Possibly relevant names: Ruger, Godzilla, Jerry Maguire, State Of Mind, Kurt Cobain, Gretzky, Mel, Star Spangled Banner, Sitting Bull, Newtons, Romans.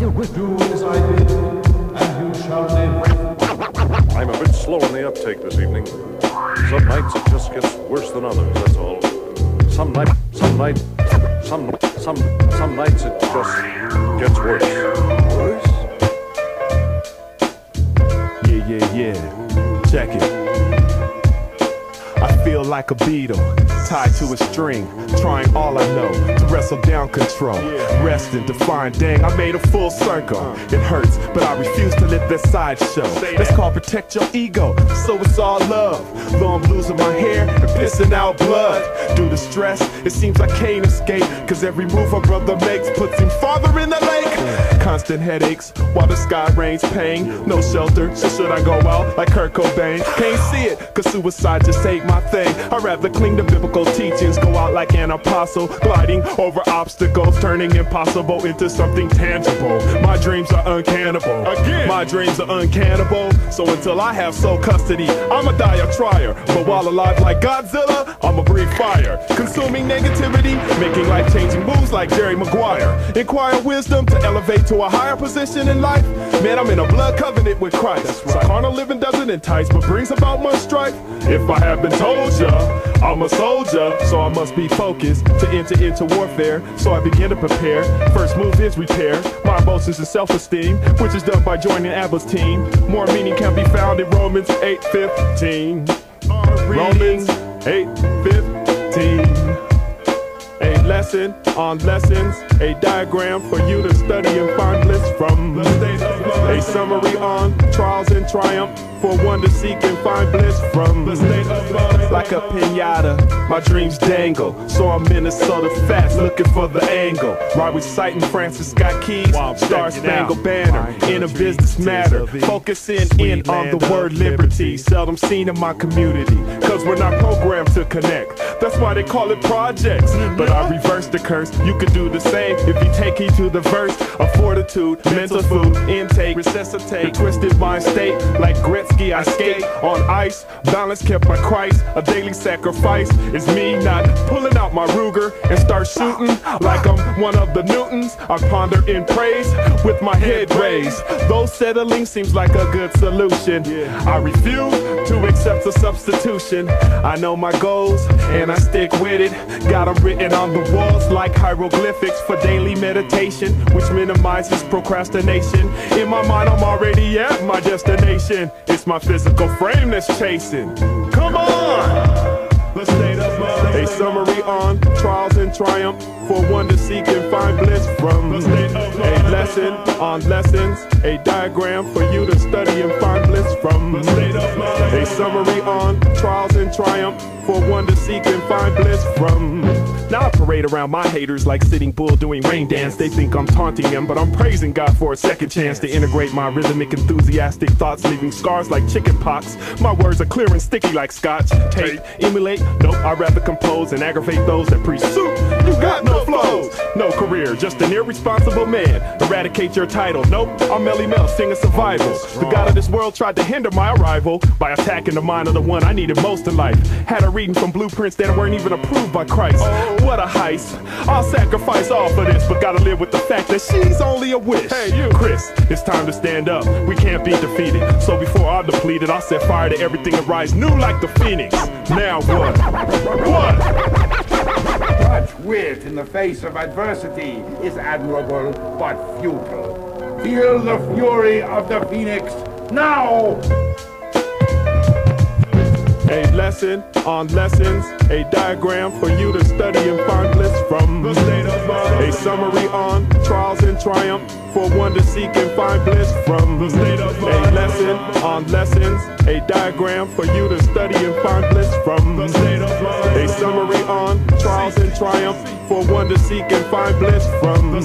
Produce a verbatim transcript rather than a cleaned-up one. You would do as I did, and you shall live. I'm a bit slow on the uptake this evening. Some nights it just gets worse than others, that's all. Some night, some night, some, some, some nights it just gets worse. Worse? Yeah, yeah, yeah. Check it. I feel like a beetle, tied to a string, trying all I know to wrestle down control. Rest and define, dang, I made a full circle. It hurts, but I refuse to let that side show. That's called protect your ego, so it's all love. Though I'm losing my hair and pissing out blood. Due to stress, it seems I can't escape, cause every move our brother makes puts him farther in the lake. Constant headaches, while the sky rains pain. No shelter, so should I go out like Kurt Cobain? Can't see it, cause suicide just ain't my thing. I'd rather cling to biblical teachings, go out like an apostle, gliding over obstacles, turning impossible into something tangible. My dreams are uncannibal. Again, my dreams are uncannibal. So until I have sole custody, I'ma die a trier. But while alive like Godzilla, I'ma breathe fire. Consuming negativity, making life-changing moves like Jerry Maguire. Inquire wisdom to elevate to a higher position in life. Man, I'm in a blood covenant with Christ. That's right. So carnal living doesn't entice, but brings about much strife. If I have been told ya, I'm a soldier. So I must be focused to enter into warfare. So I begin to prepare. First move is repair. My emotions and self-esteem, which is done by joining Abba's team. More meaning can be found in Romans eight fifteen. Romans eight fifteen. A lesson on lessons, a diagram for you to study and find bliss from. A summary on trials and triumph for one to seek and find bliss from. Like a pinata, my dreams dangle, so I'm Minnesota fast, looking for the angle. While reciting Francis Scott Key's Star Spangled Banner, in a business matter, focusing in on the word liberty, seldom seen in my community, cause we're not programmed to connect. That's why they call it projects. But I reverse the curse. You could do the same if you take heed to the verse. A fortitude, mental food, intake, resuscitate your twisted mind state. Like Gretzky, I skate on ice. Balance kept by Christ. A daily sacrifice is me not pulling out my Ruger and start shooting like I'm one of the Newtons. I ponder in praise with my head raised. Though settling seems like a good solution, I refuse to accept a substitution. I know my goals and I stick with it. Got 'em written on the walls like hieroglyphics for daily meditation, which minimizes procrastination. In my mind, I'm already at my destination. It's my physical frame that's chasing. Come on! The state of mind. A summary on trials and triumph for one to seek and find bliss from. A lesson on lessons, a diagram for you to study and find bliss from. A summary on trials and triumph for one to seek and find bliss from. Now I parade around my haters like Sitting Bull doing rain dance. They think I'm taunting them, but I'm praising God for a second chance to integrate my rhythmic, enthusiastic thoughts, leaving scars like chicken pox. My words are clear and sticky like scotch tape. Emulate? Nope, I'd rather compose and aggravate those that pursue. You got no flows, no career, just an irresponsible man. Eradicate your title. Nope, I'm Mel, singing survival. The God of this world tried to hinder my arrival by attacking the mind of the one I needed most in life. Had a reading from blueprints that weren't even approved by Christ. What a heist. I'll sacrifice all for this, but gotta live with the fact that she's only a wish. Hey, you, Chris, it's time to stand up. We can't be defeated. So before I'm depleted, I'll set fire to everything and rise new like the phoenix. Now what? What? Such wit in the face of adversity is admirable but futile. Feel the fury of the phoenix now! A lesson on lessons, a diagram for you to study and find bliss from. A summary on trials and triumph for one to seek and find bliss from. A lesson on lessons, a diagram for you to study and find bliss from. A summary on trials and triumph for one to seek and find bliss from.